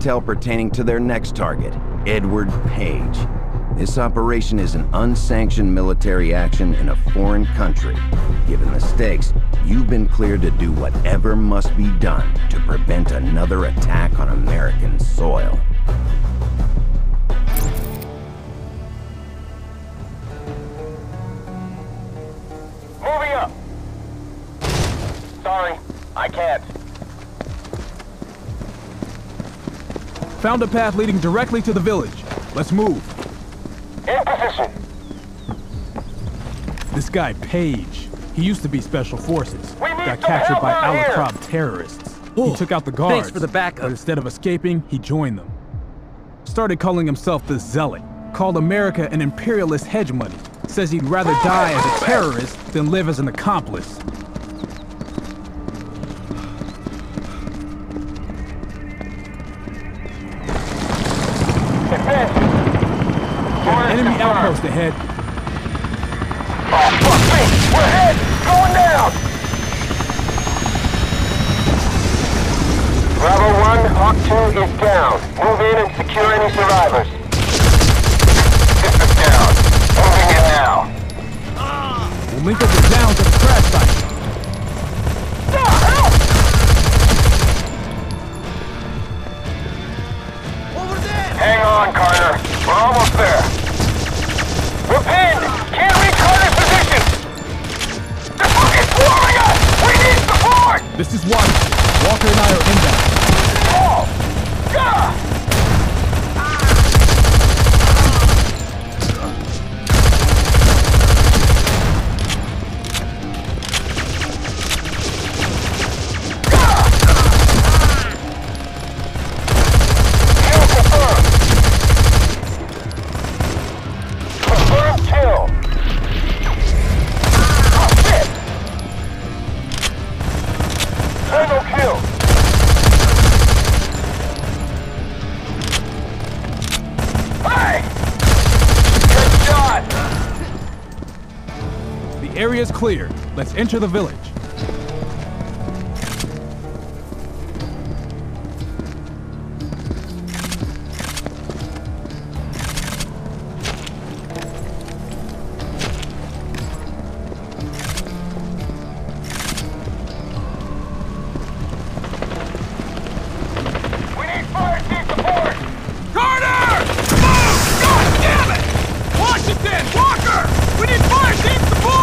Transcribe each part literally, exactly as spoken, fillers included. Intel pertaining to their next target, Edward Page. This operation is an unsanctioned military action in a foreign country. Given the stakes, you've been cleared to do whatever must be done to prevent another attack on American soil. Moving up! Sorry, I can't. Found a path leading directly to the village. Let's move. In position. This guy, Page, he used to be Special Forces. Got captured by Alacrob terrorists. Ooh, he took out the guards. Thanks for the backup. But instead of escaping, he joined them. Started calling himself the Zealot. Called America an imperialist hedge money. Says he'd rather die as a terrorist than live as an accomplice. Enemy outpost ahead. Oh, fuck me! We're ahead! Going down! Bravo one, Hawk two is down. Move in and secure any survivors. This is down. Moving in now. We'll link up the downs to the crash site. Over there! Hang on, Carter. We're almost there. We're pinned! Can't reach Carter's position! They're fucking swarming us! We need support! This is Washington. Walker and I are inbound. Oh! Yeah! Is clear. Let's enter the village. We need fire team support! Carter! Move! God damn it! Washington! Walker! We need fire team support!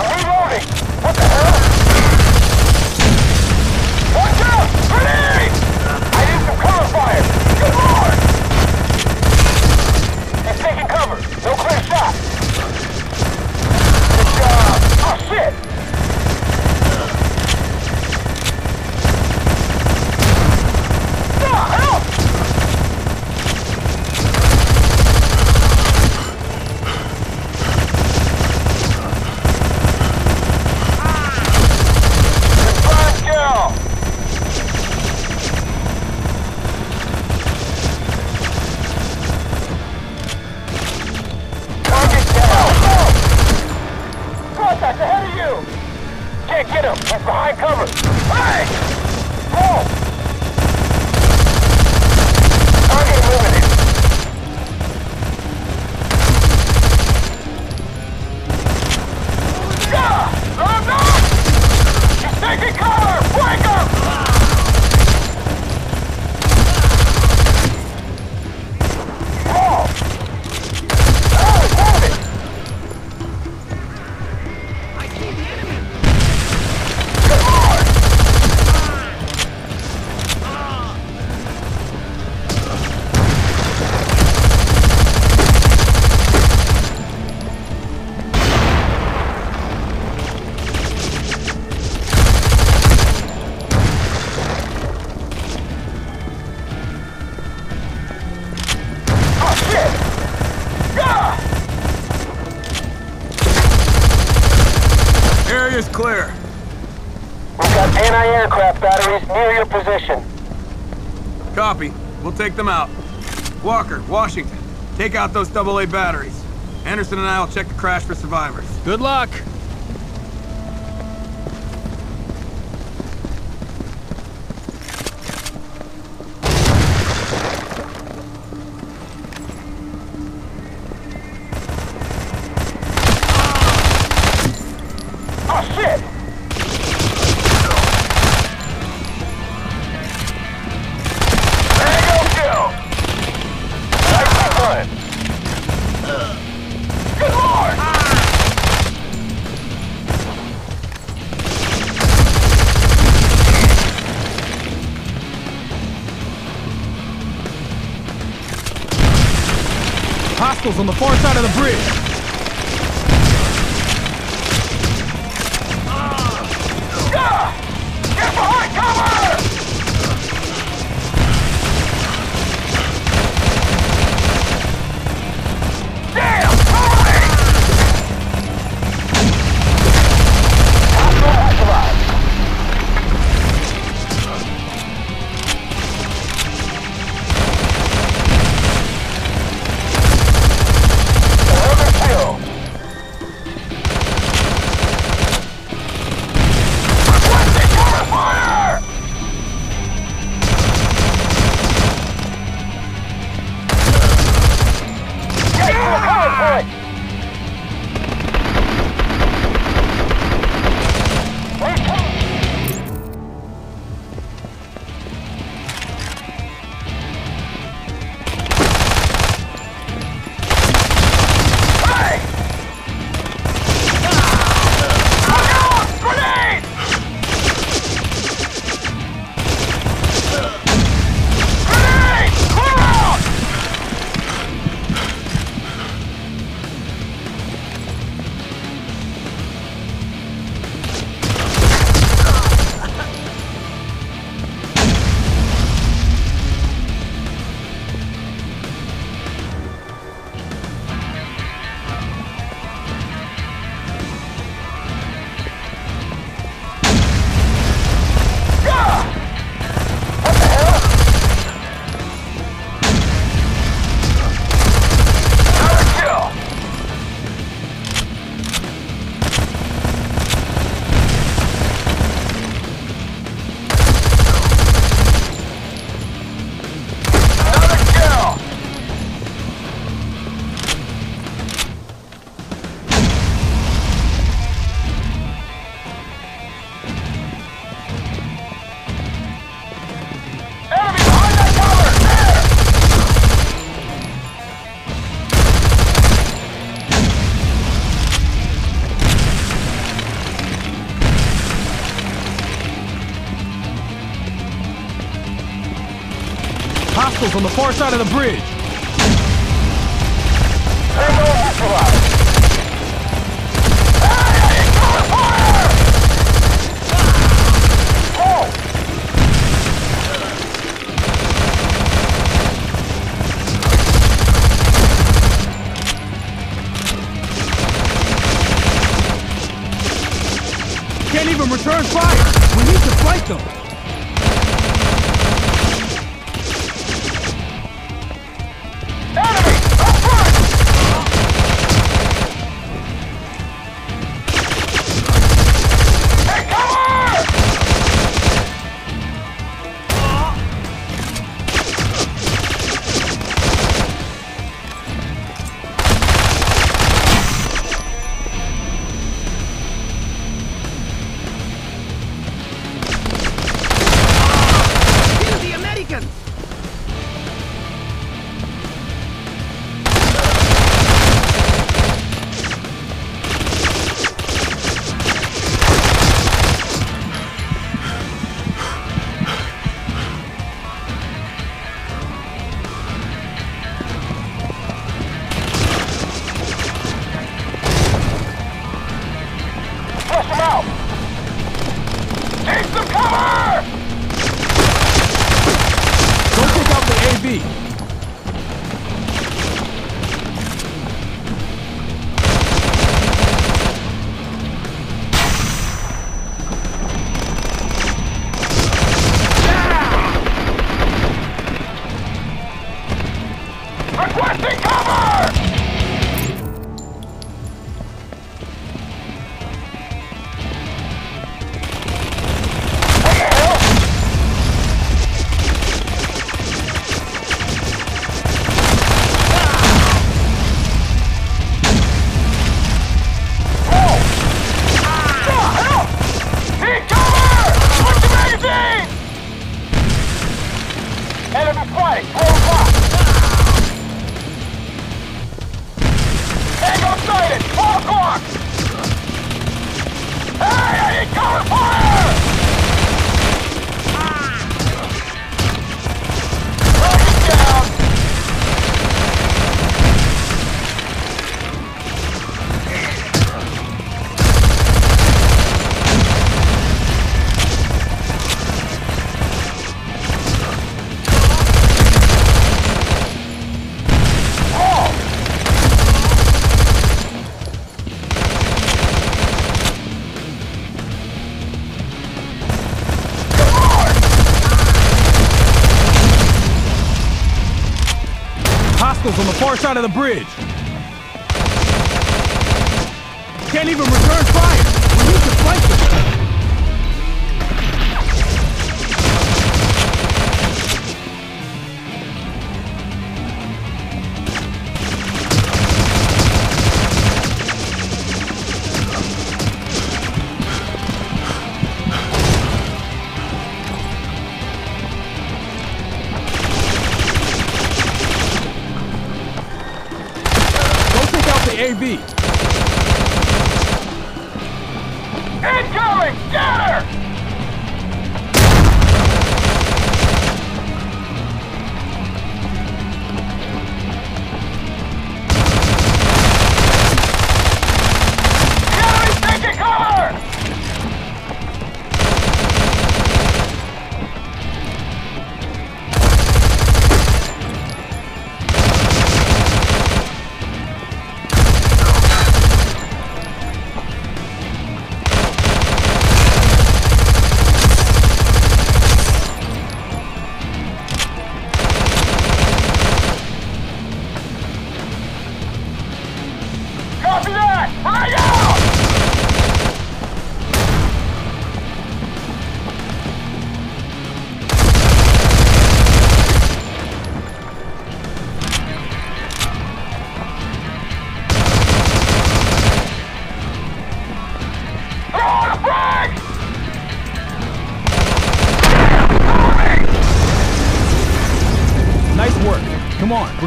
What the hell? Watch out! Grenades! I need some cover fire! Good lord! He's taking cover! No clear shot! Good job! Oh shit! Ah, clear. We've got anti-aircraft batteries near your position. Copy. We'll take them out. Walker, Washington, take out those double A batteries. Anderson and I will check the crash for survivors. Good luck! On the far side of the bridge. Uh, yeah! Get behind cover! Damn! On the far side of the bridge. Can't even return fire. We need to fight them. flag. Roll. Tango sighted. All blocked. Hey, I need cover fire! On the far side of the bridge. Can't even return fire. We need to fight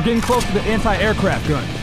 getting close to the anti-aircraft gun.